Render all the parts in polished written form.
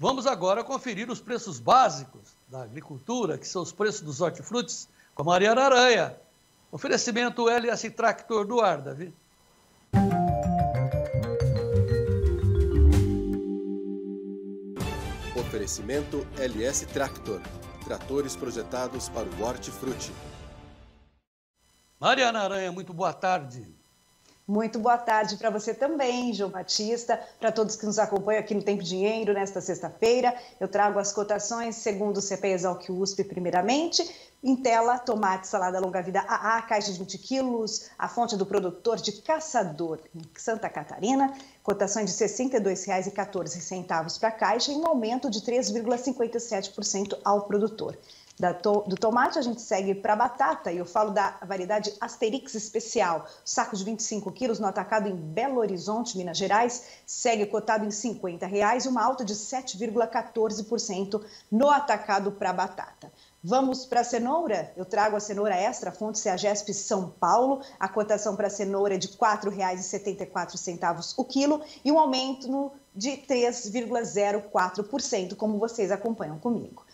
Vamos agora conferir os preços básicos da agricultura, que são os preços dos hortifrutis, com a Mariana Aranha. Oferecimento LS Tractor do Ar, Davi. Oferecimento LS Tractor. Tratores projetados para o hortifruti. Mariana Aranha, muito boa tarde. Muito boa tarde para você também, João Batista, para todos que nos acompanham aqui no Tempo&Dinheiro nesta sexta-feira. Eu trago as cotações segundo o CEPEA/ESALQ-USP primeiramente. Em tela, tomate, salada longa-vida AA, caixa de 20 quilos, a fonte do produtor de Caçador, em Santa Catarina, cotações de R$ 62,14 para a caixa e um aumento de 3,57% ao produtor. Do tomate a gente segue para a batata e eu falo da variedade Asterix Especial, saco de 25 quilos no atacado em Belo Horizonte, Minas Gerais, segue cotado em R$ 50,00, uma alta de 7,14% no atacado para a batata. Vamos para a cenoura? Eu trago a cenoura extra, fonte Ceagesp São Paulo. A cotação para a cenoura é de R$ 4,74 o quilo e um aumento de 3,04%, como vocês acompanham comigo.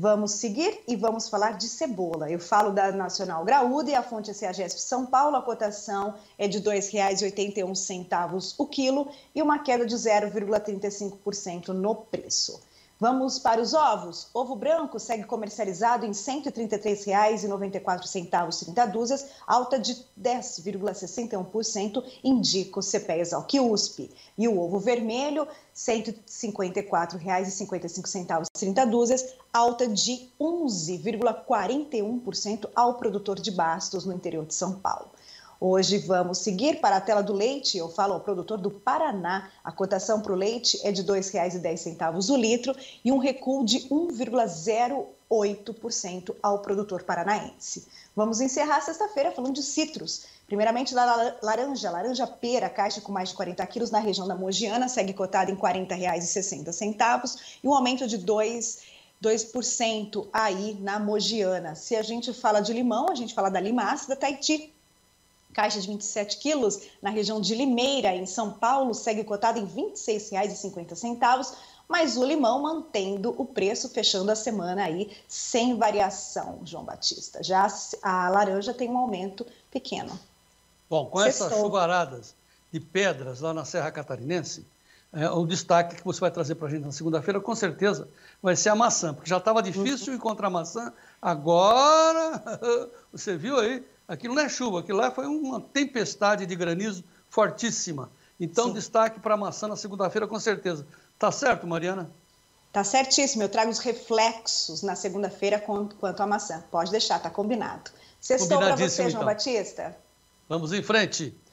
Vamos seguir e vamos falar de cebola. Eu falo da Nacional Graúda e a fonte é Ceagesp São Paulo. A cotação é de R$ 2,81 o quilo e uma queda de 0,35% no preço. Vamos para os ovos. Ovo branco segue comercializado em R$ 133,94, 30 dúzias, alta de 10,61%, indica o CEPEA/ESALQ-USP. E o ovo vermelho, R$ 154,55, 30 dúzias, alta de 11,41% ao produtor de Bastos, no interior de São Paulo. Hoje vamos seguir para a tela do leite, eu falo ao produtor do Paraná. A cotação para o leite é de R$ 2,10 o litro e um recuo de 1,08% ao produtor paranaense. Vamos encerrar sexta-feira falando de citros. Primeiramente, da laranja-pera, caixa com mais de 40 quilos na região da Mogiana, segue cotada em R$ 40,60 e um aumento de 2% aí na Mogiana. Se a gente fala de limão, a gente fala da limácea, da Tahiti. Caixa de 27 quilos na região de Limeira, em São Paulo, segue cotado em R$ 26,50, mas o limão mantendo o preço, fechando a semana aí sem variação, João Batista. Já a laranja tem um aumento pequeno. Bom, com essas chuvaradas de pedras lá na Serra Catarinense, o destaque que você vai trazer para a gente na segunda-feira, com certeza, vai ser a maçã, porque já estava difícil encontrar maçã, agora você viu aí. Aquilo não é chuva, aquilo lá foi uma tempestade de granizo fortíssima. Então, sim, destaque para a maçã na segunda-feira, com certeza. Tá certo, Mariana? Tá certíssimo. Eu trago os reflexos na segunda-feira quanto à maçã. Pode deixar, tá combinado. Sextou para você, João Batista? Vamos em frente.